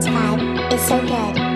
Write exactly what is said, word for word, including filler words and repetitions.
time is so good.